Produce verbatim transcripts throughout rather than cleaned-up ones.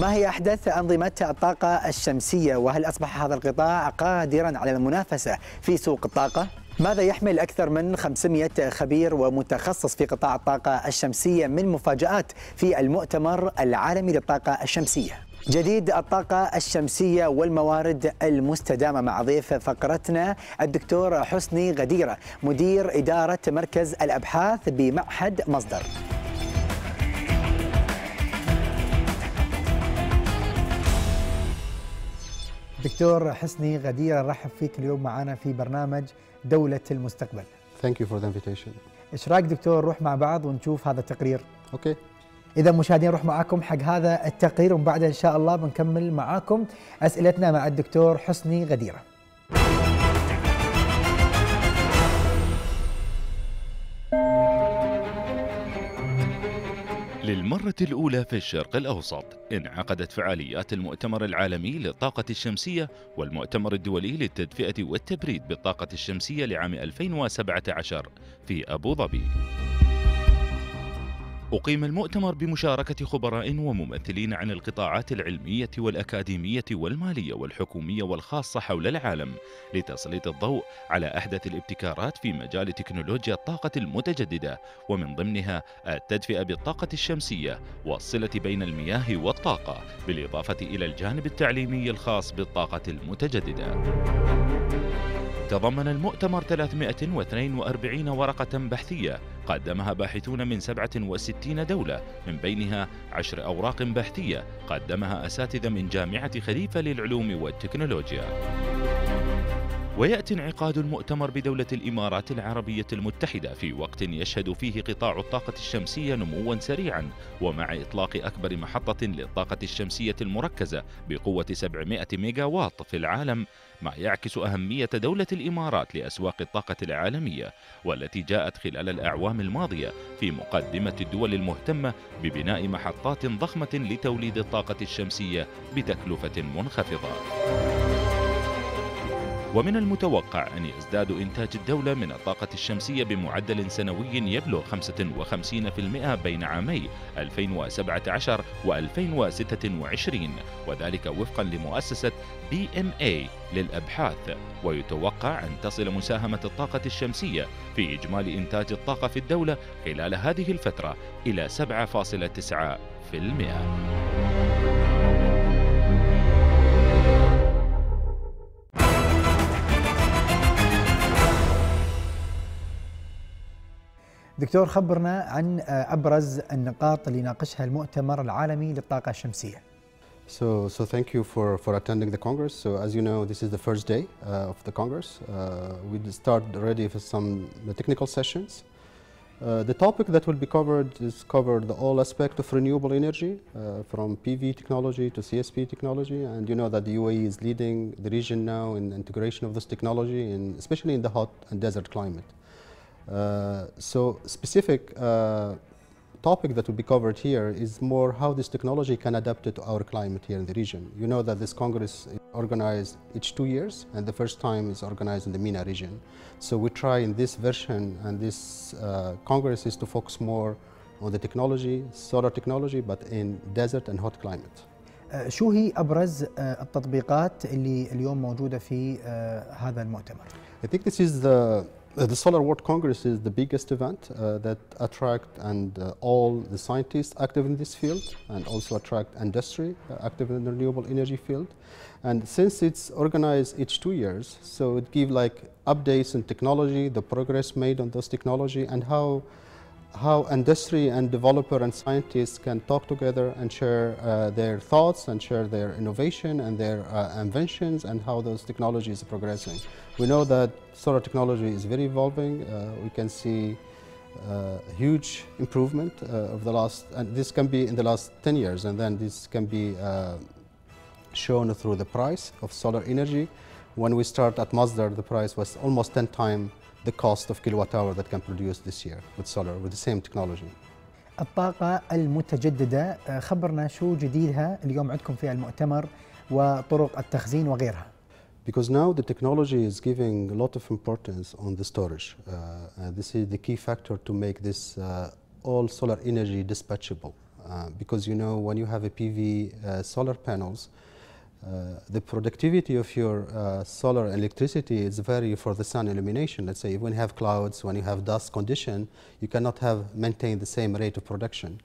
ما هي أحدث أنظمة الطاقة الشمسية؟ وهل أصبح هذا القطاع قادرا على المنافسة في سوق الطاقة؟ ماذا يحمل أكثر من خمسمئة خبير ومتخصص في قطاع الطاقة الشمسية من مفاجآت في المؤتمر العالمي للطاقة الشمسية؟ جديد الطاقة الشمسية والموارد المستدامة مع ضيف فقرتنا الدكتور حسني غديرة، مدير إدارة مركز الأبحاث بمعهد مصدر. دكتور حسني غديرة، رحب فيك اليوم معنا في برنامج دولة المستقبل. Thank you for the invitation. إيش رأيك دكتور نروح مع بعض ونشوف هذا التقرير؟ أوكي. Okay. إذا مشاهدين نروح معاكم حق هذا التقرير ومن بعدها إن شاء الله بنكمل معاكم أسئلتنا مع الدكتور حسني غديرة. للمرة الأولى في الشرق الأوسط انعقدت فعاليات المؤتمر العالمي للطاقة الشمسية والمؤتمر الدولي للتدفئة والتبريد بالطاقة الشمسية لعام ألفين وسبعة عشر في أبو ظبي. أقيم المؤتمر بمشاركة خبراء وممثلين عن القطاعات العلمية والأكاديمية والمالية والحكومية والخاصة حول العالم لتسليط الضوء على أحدث الابتكارات في مجال تكنولوجيا الطاقة المتجددة، ومن ضمنها التدفئة بالطاقة الشمسية والصلة بين المياه والطاقة، بالإضافة إلى الجانب التعليمي الخاص بالطاقة المتجددة. تضمن المؤتمر ثلاثمئة واثنين وأربعين ورقة بحثية قدمها باحثون من سبعة وستين دولة، من بينها عشر أوراق بحثية قدمها أساتذة من جامعة خليفة للعلوم والتكنولوجيا. ويأتي انعقاد المؤتمر بدولة الإمارات العربية المتحدة في وقت يشهد فيه قطاع الطاقة الشمسية نمواً سريعاً، ومع إطلاق أكبر محطة للطاقة الشمسية المركزة بقوة سبعمئة ميجا واط في العالم، ما يعكس أهمية دولة الإمارات لأسواق الطاقة العالمية، والتي جاءت خلال الأعوام الماضية في مقدمة الدول المهتمة ببناء محطات ضخمة لتوليد الطاقة الشمسية بتكلفة منخفضة. ومن المتوقع أن يزداد إنتاج الدولة من الطاقة الشمسية بمعدل سنوي يبلغ خمسة وخمسين بالمئة بين عامي ألفين وسبعة عشر وألفين وستة وعشرين، وذلك وفقاً لمؤسسة بي إم إيه للأبحاث. ويتوقع أن تصل مساهمة الطاقة الشمسية في إجمالي إنتاج الطاقة في الدولة خلال هذه الفترة إلى سبعة فاصلة تسعة بالمئة. دكتور، خبرنا عن أبرز النقاط اللي ناقشها المؤتمر العالمي للطاقة الشمسية. So, so thank you for for attending the Congress. So, as you know, this is the first day uh, of the Congress. Uh, we start already with some technical sessions. Uh, the topic that will be covered is covered the all aspect of renewable energy, uh, from P V technology to C S P technology. And you know that the U A E is leading the region now in the integration of this technology, and especially in the hot and desert climate. Uh, so specific uh, topic that will be covered here is more how this technology can adapt it to our climate here in the region. You know that this Congress is organized each two years, and the first time is organized in the MENA region. So we try in this version and this uh, Congress is to focus more on the technology, solar technology, but in desert and hot climate. شو هي أبرز التطبيقات اللي اليوم موجودة في هذا المؤتمر؟ I think this is the Uh, the Solar World Congress is the biggest event uh, that attract and uh, all the scientists active in this field, and also attract industry uh, active in the renewable energy field. And since it's organized each two years, so it gives like updates in technology, the progress made on those technology, and how how industry and developer and scientists can talk together and share uh, their thoughts and share their innovation and their uh, inventions and how those technologies are progressing. We know that solar technology is very evolving. Uh, we can see uh, huge improvement uh, of the last, and this can be in the last ten years, and then this can be uh, shown through the price of solar energy. When we start at Masdar, the price was almost ten times the cost of kilowatt hour that can produce this year with solar with the same technology. الطاقة المتجددة، خبرنا شو جديدها اليوم عندكم في المؤتمر وطرق التخزين وغيرها. Because now the technology is giving a lot of importance on the storage. Uh, and this is the key factor to make this uh, all solar energy dispatchable. uh, because you know when you have a P V uh, solar panels, uh, the productivity of your uh, solar electricity is very for the sun illumination. Let's say when you have clouds, when you have dust condition, you cannot have maintain the same rate of production.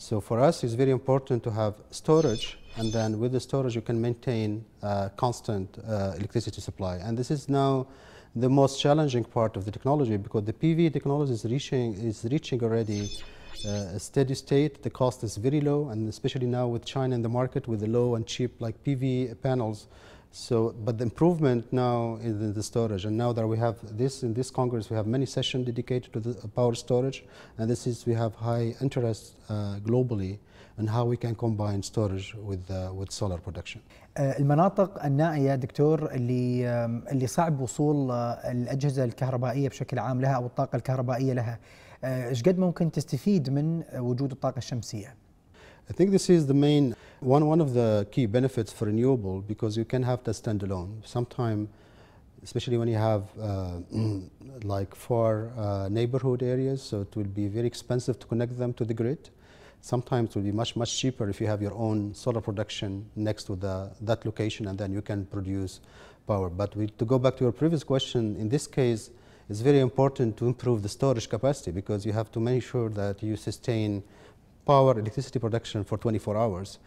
So for us, it's very important to have storage, and then with the storage, you can maintain uh, constant uh, electricity supply. And this is now the most challenging part of the technology, because the P V technology is reaching is reaching already uh, a steady state. The cost is very low, and especially now with China in the market with the low and cheap like P V panels. So, but the improvement now is in the storage, and now that we have this in this Congress, we have many sessions dedicated to the power storage, and this is we have high interest uh, globally in how we can combine storage with uh, with solar production. المناطق النائية دكتور اللي اللي صعب وصول الأجهزة الكهربائية بشكل عام لها أو الطاقة الكهربائية لها، إيش قد ممكن تستفيد من وجود الطاقة الشمسية؟ I think this is the main one one of the key benefits for renewable, because you can have the standalone. Sometimes, especially when you have uh, like far uh, neighborhood areas, so it will be very expensive to connect them to the grid. Sometimes it will be much much cheaper if you have your own solar production next to the that location, and then you can produce power. But we, to go back to your previous question, in this case, it's very important to improve the storage capacity, because you have to make sure that you sustain power electricity production for twenty-four hours,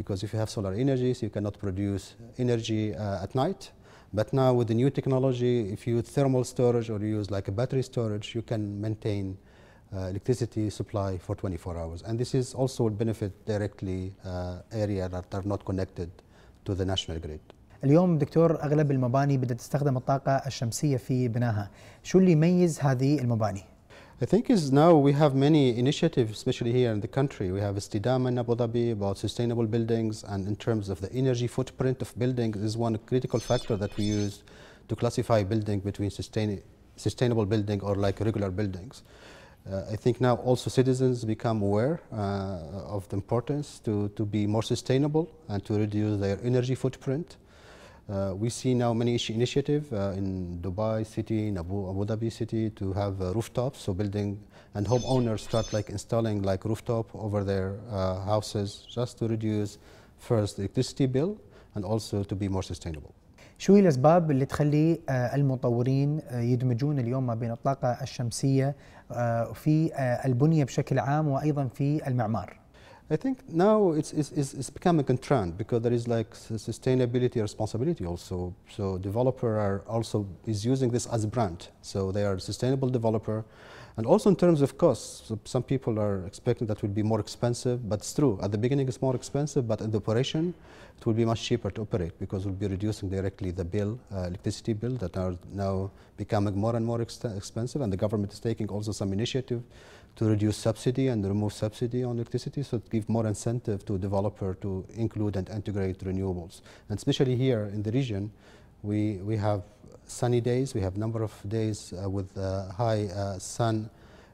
because if you have solar energy, so you cannot produce energy uh, at night. But now with the new technology, if you use thermal storage or you use like a battery storage, you can maintain uh, electricity supply for twenty-four hours. And this is also will benefit directly uh, areas that are not connected to the national grid. اليوم دكتور أغلب المباني بدأت تستخدم الطاقة الشمسية في بنائها. شو اللي يميز هذه المباني؟ I think is now we have many initiatives, especially here in the country. We have Istidama in Abu Dhabi about sustainable buildings, and in terms of the energy footprint of buildings is one critical factor that we use to classify building between sustain sustainable building or like regular buildings. Uh, I think now also citizens become aware uh, of the importance to, to be more sustainable and to reduce their energy footprint. Uh, we see now many initiatives uh, in Dubai city, in Abu, Abu Dhabi city, to have uh, rooftops. So building and homeowners start like installing like rooftop over their uh, houses, just to reduce first the electricity bill and also to be more sustainable. شو هي الأسباب اللي تخلي المطورين يدمجون اليوم ما بين الطاقة الشمسية في البنية بشكل عام وأيضا في المعمار؟ I think now it's, it's, it's becoming a trend, because there is like sustainability responsibility also. So developer are also is using this as a brand. So they are a sustainable developer. And also in terms of costs, so some people are expecting that will be more expensive, but it's true. At the beginning it's more expensive, but in the operation it will be much cheaper to operate, because we'll be reducing directly the bill, uh, electricity bill that are now becoming more and more ex expensive. And the government is taking also some initiative to reduce subsidy and remove subsidy on electricity, so to give more incentive to developer to include and integrate renewables. And especially here in the region, we, we have sunny days, we have number of days uh, with uh, high uh, sun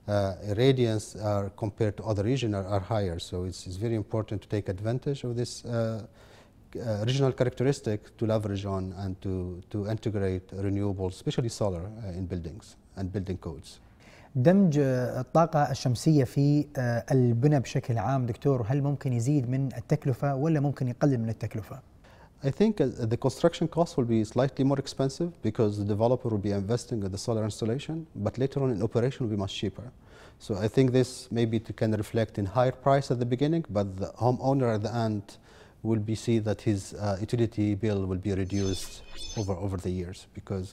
uh, irradiance uh, compared to other regions are, are higher. So it's, it's very important to take advantage of this uh, uh, regional characteristic to leverage on and to, to integrate renewables, especially solar, uh, in buildings and building codes. دمج الطاقة الشمسية في البنى بشكل عام دكتور، هل ممكن يزيد من التكلفة ولا ممكن يقلل من التكلفة؟ I think the construction cost will be slightly more expensive, because the developer will be investing in the solar installation, but later on in operation will be much cheaper. So I think this maybe can reflect in higher price at the beginning, but the homeowner at the end will be see that his uh, utility bill will be reduced over over the years, because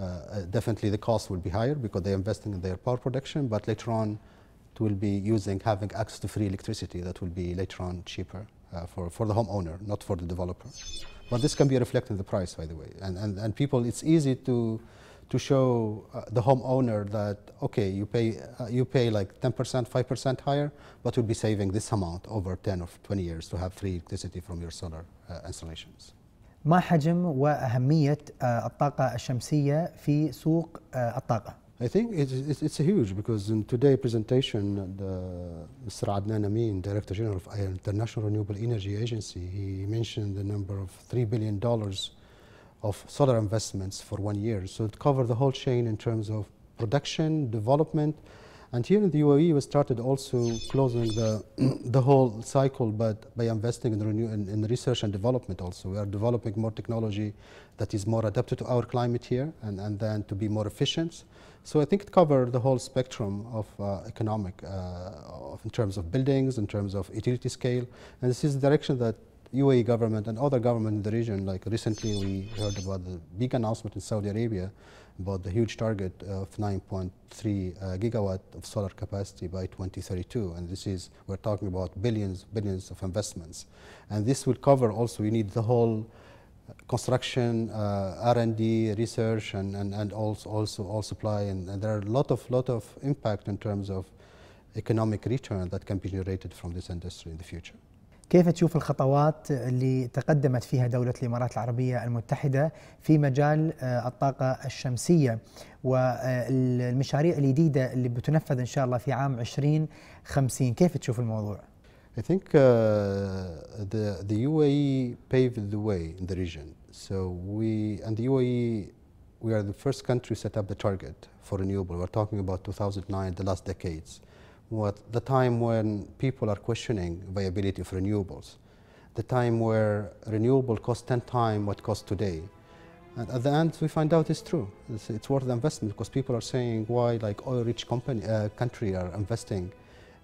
Uh, definitely the cost will be higher because they're investing in their power production, but later on it will be using having access to free electricity that will be later on cheaper uh, for, for the homeowner, not for the developer. But this can be reflected in the price, by the way. And, and, and people, it's easy to, to show uh, the homeowner that, okay, you pay, uh, you pay like ten percent, five percent higher, but you'll be saving this amount over ten or twenty years to have free electricity from your solar uh, installations. ما حجم وأهمية الطاقة الشمسية في سوق الطاقة؟ I think it's, it's huge, because in today's presentation, the Mister Adnan Amin, Director General of I R E N A International Renewable Energy Agency, he mentioned the number of three billion dollars of solar investments for one year. So it covers the whole chain in terms of production, development, And here in the U A E, we started also closing the, the whole cycle, but by investing in, renew, in, in research and development also. We are developing more technology that is more adapted to our climate here, and, and then to be more efficient. So I think it covers the whole spectrum of uh, economic, uh, of, in terms of buildings, in terms of utility scale. And this is the direction that U A E government and other government in the region, like recently we heard about the big announcement in Saudi Arabia about the huge target of nine point three uh, gigawatt of solar capacity by twenty thirty-two. And this is, we're talking about billions, billions of investments. And this will cover also, we need the whole construction, uh, R and D, research, and, and, and also, also all supply. And, and there are a lot of, lot of impact in terms of economic return that can be generated from this industry in the future. كيف تشوف الخطوات اللي تقدمت فيها دولة الإمارات العربية المتحدة في مجال الطاقة الشمسية والمشاريع الجديدة اللي بتنفذ إن شاء الله في عام عشرين خمسين؟ كيف تشوف الموضوع؟ I think uh, the the U A E paved the way in the region. So we and the U A E, we are the first country set up the target for renewable. We're talking about two thousand nine, the last decades. What the time when people are questioning viability of renewables, the time where renewable cost ten times what costs today, and at the end we find out it's true. It's, it's worth the investment, because people are saying why, like, oil-rich company uh, country are investing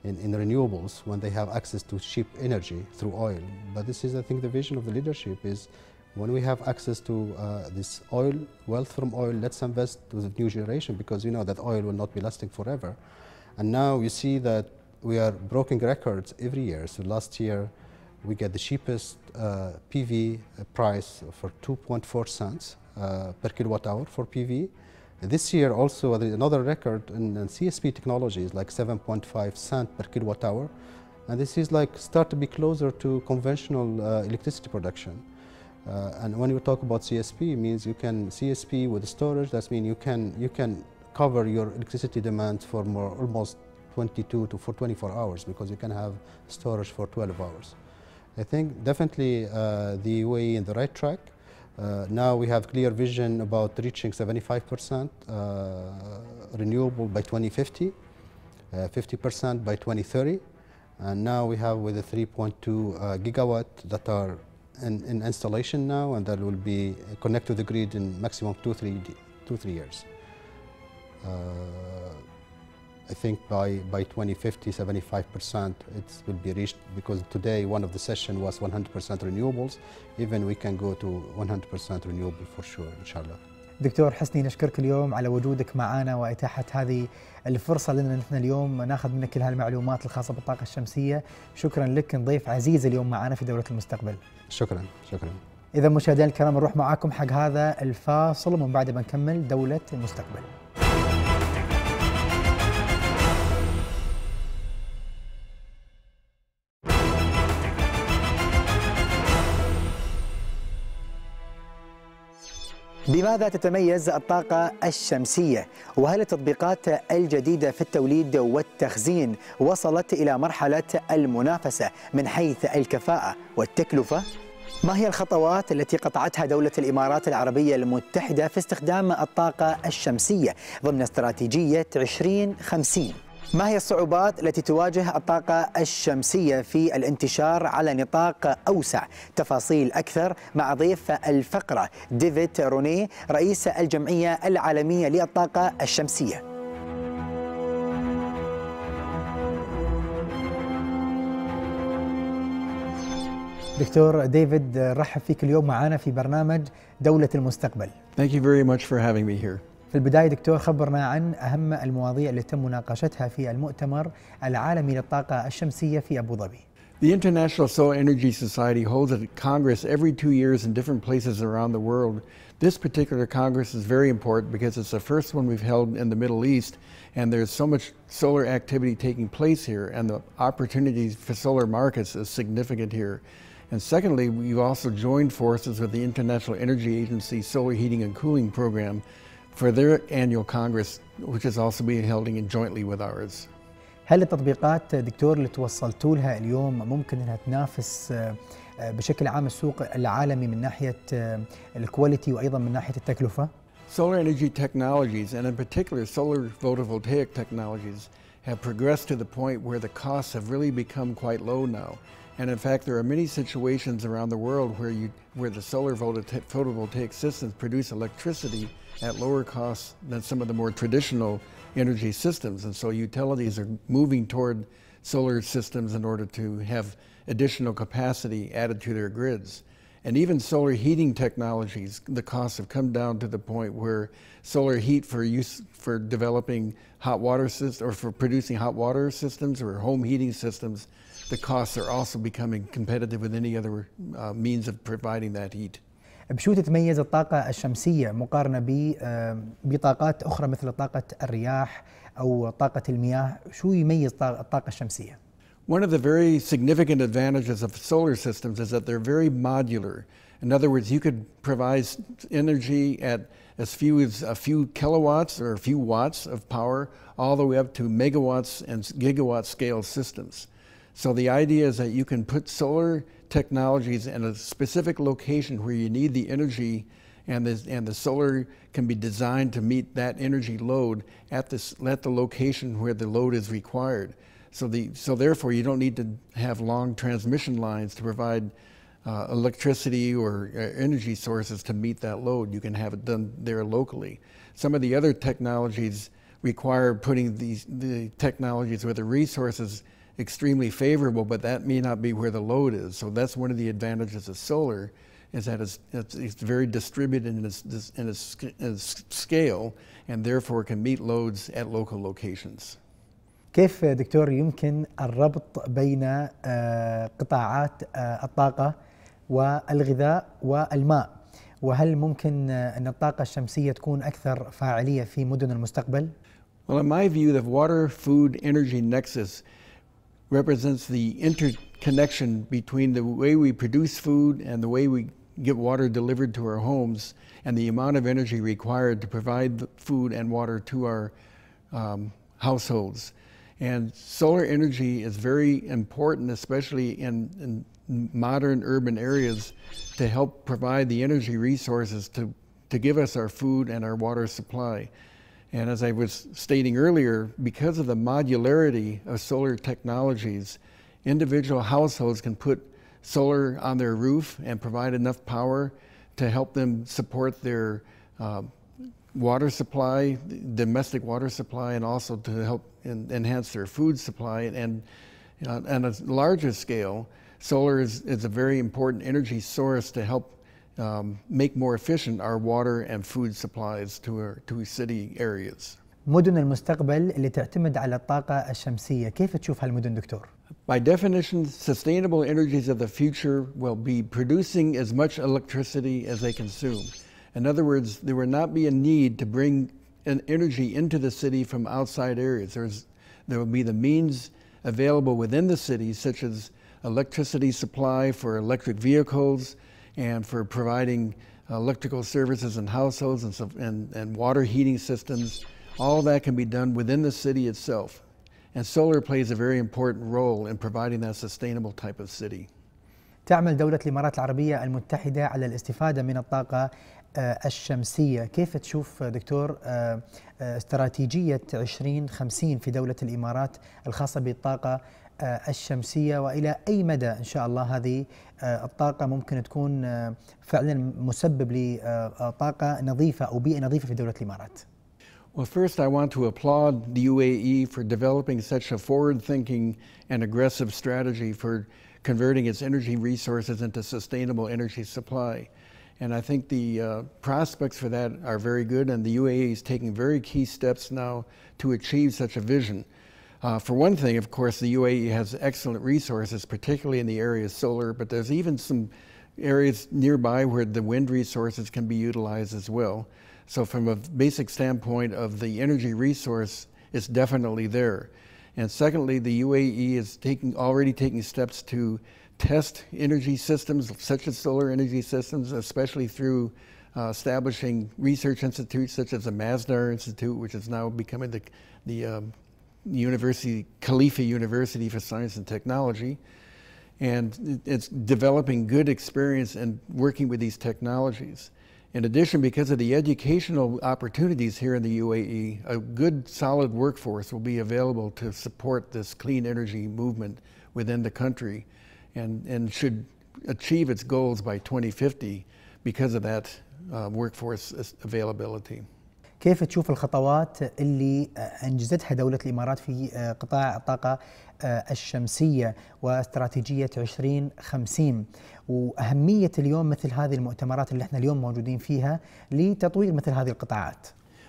in, in renewables when they have access to cheap energy through oil. But this is, I think, the vision of the leadership is, when we have access to uh, this oil, wealth from oil, let's invest with the new generation, because we know that oil will not be lasting forever. And now you see that we are breaking records every year. So last year we get the cheapest uh, P V price for two point four cents uh, per kilowatt hour for P V. And this year also another record in, in C S P technologies, like seven point five cents per kilowatt hour. And this is like start to be closer to conventional uh, electricity production. Uh, and when you talk about C S P, it means you can C S P with storage. That means you can you can. cover your electricity demand for more almost twenty-two to twenty-four hours, because you can have storage for twelve hours. I think definitely uh, the U A E in the right track. Uh, now we have clear vision about reaching seventy-five percent uh, renewable by twenty fifty, fifty percent uh, by twenty thirty, and now we have with the three point two uh, gigawatt that are in, in installation now, and that will be connected to the grid in maximum two three two three years. Uh, I think by, by twenty fifty, seventy-five percent it will be reached, because today one of the session was one hundred percent renewables. Even we can go to one hundred percent renewable for sure, inshallah. دكتور حسني، نشكرك اليوم على وجودك معنا وإتاحة هذه الفرصة لنا نحن اليوم ناخذ منك كل هالمعلومات الخاصة بالطاقة الشمسية. شكرا لك، ضيف عزيز اليوم معنا في دولة المستقبل. شكرا شكرا. إذا مشاهدينا الكرام، نروح معاكم حق هذا الفاصل ومن بعده بنكمل دولة المستقبل. بماذا تتميز الطاقة الشمسية؟ وهل التطبيقات الجديدة في التوليد والتخزين وصلت إلى مرحلة المنافسة من حيث الكفاءة والتكلفة؟ ما هي الخطوات التي قطعتها دولة الإمارات العربية المتحدة في استخدام الطاقة الشمسية ضمن استراتيجية عشرين خمسين؟ ما هي الصعوبات التي تواجه الطاقة الشمسية في الانتشار على نطاق أوسع؟ تفاصيل أكثر مع ضيف الفقرة ديفيد روني، رئيس الجمعية العالمية للطاقة الشمسية. دكتور ديفيد، رحب فيك اليوم معنا في برنامج دولة المستقبل. Thank you very much for having me here. في البداية دكتور، خبرنا عن أهم المواضيع التي تم مناقشتها في المؤتمر العالمي للطاقة الشمسية في أبو ظبي. The International Solar Energy Society holds a Congress every two years in different places around the world. This particular Congress is very important because it's the first one we've held in the Middle East, and there's so much solar activity taking place here, and the opportunities for solar markets is significant here. And secondly, we've also joined forces with the International Energy Agency Solar Heating and Cooling Program for their annual Congress, which is also being held in jointly with ours. هل التطبيقات دكتور اللي توصلتوا لها اليوم ممكن انها تنافس بشكل عام السوق العالمي من ناحية الكواليتي وايضا من ناحية التكلفة؟ Solar energy technologies, and in particular solar photovoltaic technologies, have progressed to the point where the costs have really become quite low now. And in fact, there are many situations around the world where you, where the solar photovoltaic systems produce electricity at lower costs than some of the more traditional energy systems. And so utilities are moving toward solar systems in order to have additional capacity added to their grids. And even solar heating technologies, the costs have come down to the point where solar heat for use for developing hot water systems or for producing hot water systems or home heating systems, the costs are also becoming competitive with any other uh, means of providing that heat. بشو تتميز الطاقة الشمسية مقارنة بطاقات أخرى مثل طاقة الرياح أو طاقة المياه؟ شو يميز الطاقة الشمسية؟ One of the very significant advantages of solar systems is that they're very modular. In other words, you could provide energy at as few as a few kilowatts or a few watts of power all the way up to megawatts and gigawatt scale systems. So the idea is that you can put solar technologies in a specific location where you need the energy, and the, and the solar can be designed to meet that energy load at, this, at the location where the load is required. So, the, so therefore, you don't need to have long transmission lines to provide uh, electricity or uh, energy sources to meet that load. You can have it done there locally. Some of the other technologies require putting these, the technologies where the resources extremely favorable, but that may not be where the load is. So that's one of the advantages of solar, is that it's, it's, it's very distributed in its, in its, in its scale, and therefore can meet loads at local locations. كيف دكتور يمكن الربط بين قطاعات الطاقة والغذاء والماء؟ وهل ممكن أن الطاقة الشمسية تكون أكثر فاعلية في مدن المستقبل؟ Well, in my view, the water-food-energy nexus represents the interconnection between the way we produce food and the way we get water delivered to our homes and the amount of energy required to provide food and water to our um, households. And solar energy is very important, especially in, in modern urban areas, to help provide the energy resources to, to give us our food and our water supply. And as I was stating earlier, because of the modularity of solar technologies, individual households can put solar on their roof and provide enough power to help them support their uh, water supply, domestic water supply, and also to help en enhance their food supply. And uh, on a larger scale, solar is, is a very important energy source to help um, make more efficient our water and food supplies to, our, to city areas. مدن المستقبل اللي تعتمد على الطاقة الشمسية، كيف تشوف هالمدن دكتور؟ By definition, sustainable energies of the future will be producing as much electricity as they consume. In other words, there will not be a need to bring an energy into the city from outside areas. There's, there will be the means available within the city, such as electricity supply for electric vehicles and for providing electrical services in households and, and, and water heating systems. All that can be done within the city itself. And solar plays a very important role in providing that sustainable type of city. تعمل دولة الإمارات العربية المتحدة على الاستفادة من الطاقة الشمسية، كيف تشوف دكتور استراتيجية عشرين خمسين في دولة الإمارات الخاصة بالطاقة الشمسية، وإلى أي مدى إن شاء الله هذه الطاقة ممكن تكون فعلا مسبب لطاقة نظيفة أو بيئة نظيفة في دولة الإمارات؟ Well, first I want to applaud the U A E for developing such a forward-thinking and aggressive strategy for converting its energy resources into sustainable energy supply. And I think the uh, prospects for that are very good, and the U A E is taking very key steps now to achieve such a vision. Uh, for one thing, of course, the U A E has excellent resources, particularly in the area of solar, but there's even some areas nearby where the wind resources can be utilized as well. So from a basic standpoint of the energy resource, it's definitely there. And secondly, the U A E is taking, already taking steps to test energy systems, such as solar energy systems, especially through uh, establishing research institutes such as the Masdar Institute, which is now becoming the, the um, university, Khalifa University for Science and Technology. And it's developing good experience in working with these technologies. In addition, because of the educational opportunities here in the U A E, a good solid workforce will be available to support this clean energy movement within the country, and, and should achieve its goals by twenty fifty because of that uh, workforce availability. كيف تشوف الخطوات اللي أنجزتها دولة الإمارات في قطاع الطاقة الشمسية واستراتيجية عشرين خمسين وأهمية اليوم مثل هذه المؤتمرات اللي احنا اليوم موجودين فيها لتطوير مثل هذه القطاعات؟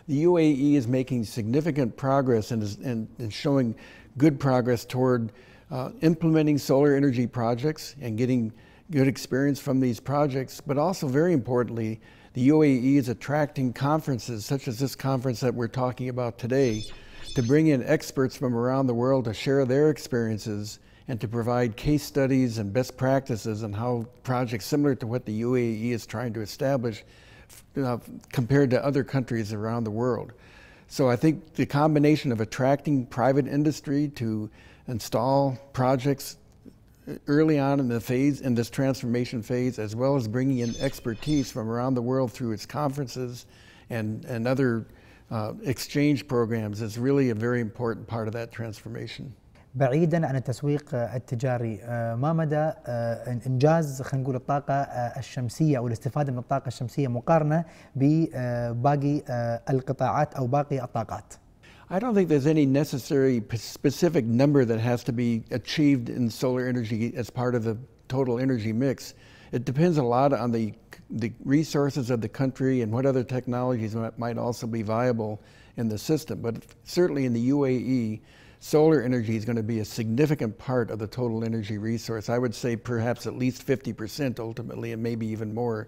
The U A E is making significant progress and is and, and showing good progress toward uh, implementing solar energy projects and getting good experience from these projects, but also very importantly, the U A E is attracting conferences such as this conference that we're talking about today to bring in experts from around the world to share their experiences and to provide case studies and best practices on how projects similar to what the U A E is trying to establish uh, compared to other countries around the world. So I think the combination of attracting private industry to install projects early on in the phase, in this transformation phase, as well as bringing in expertise from around the world through its conferences and, and other uh, exchange programs is really a very important part of that transformation. بعيداً عن التسويق التجاري، ما مدى إنجاز خلينا نقول الطاقة الشمسية أو الاستفادة من الطاقة الشمسية مقارنة بباقي القطاعات أو باقي الطاقات؟ I don't think there's any necessary specific number that has to be achieved in solar energy as part of the total energy mix. It depends a lot on the, the resources of the country and what other technologies might also be viable in the system. But certainly in the U A E, solar energy is going to be a significant part of the total energy resource. I would say perhaps at least fifty percent ultimately, and maybe even more,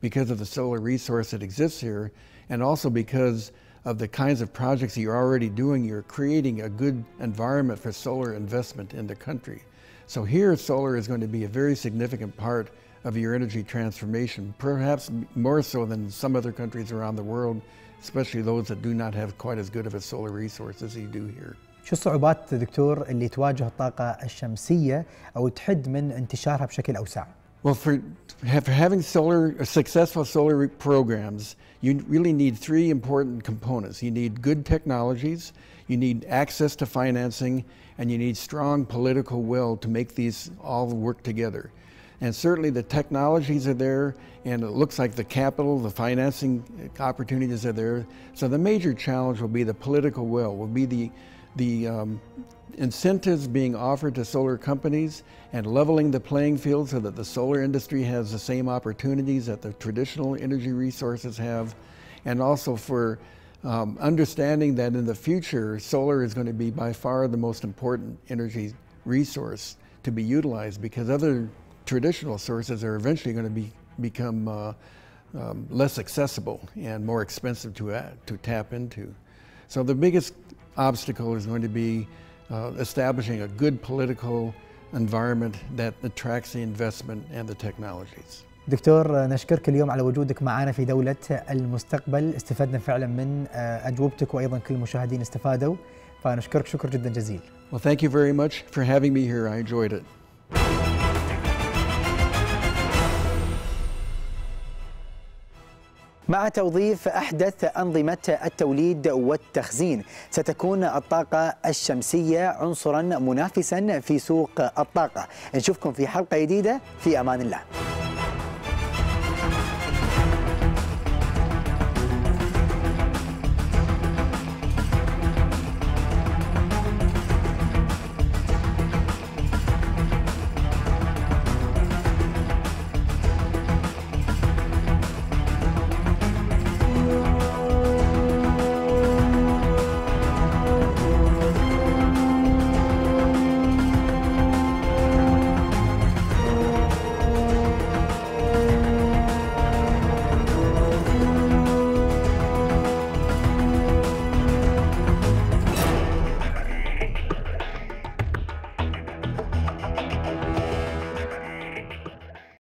because of the solar resource that exists here, and also because of the kinds of projects you're already doing, you're creating a good environment for solar investment in the country. So here, solar is going to be a very significant part of your energy transformation, perhaps more so than some other countries around the world, especially those that do not have quite as good of a solar resource as you do here. شو الصعوبات دكتور اللي تواجه الطاقة الشمسية أو تحد من انتشارها بشكل أوسع؟ Well, for, for having solar, successful solar programs, you really need three important components. You need good technologies, you need access to financing, and you need strong political will to make these all work together. And certainly the technologies are there, and it looks like the capital, the financing opportunities are there. So the major challenge will be the political will, will be the, the um, incentives being offered to solar companies and leveling the playing field so that the solar industry has the same opportunities that the traditional energy resources have, and also for um, understanding that in the future solar is going to be by far the most important energy resource to be utilized because other traditional sources are eventually going to be become uh, um, less accessible and more expensive to, uh, to tap into. So the biggest obstacle is going to be Uh, establishing a good political environment that attracts the investment and the technologies. دكتور نشكرك اليوم على وجودك معنا في دولة المستقبل، استفدنا فعلا من أجوبتك وأيضا كل المشاهدين استفادوا، فنشكرك شكر جدا جزيل. Well, thank you very much for having me here. I enjoyed it. مع توظيف أحدث أنظمة التوليد والتخزين ستكون الطاقة الشمسية عنصرا منافسا في سوق الطاقة. نشوفكم في حلقة جديدة، في أمان الله.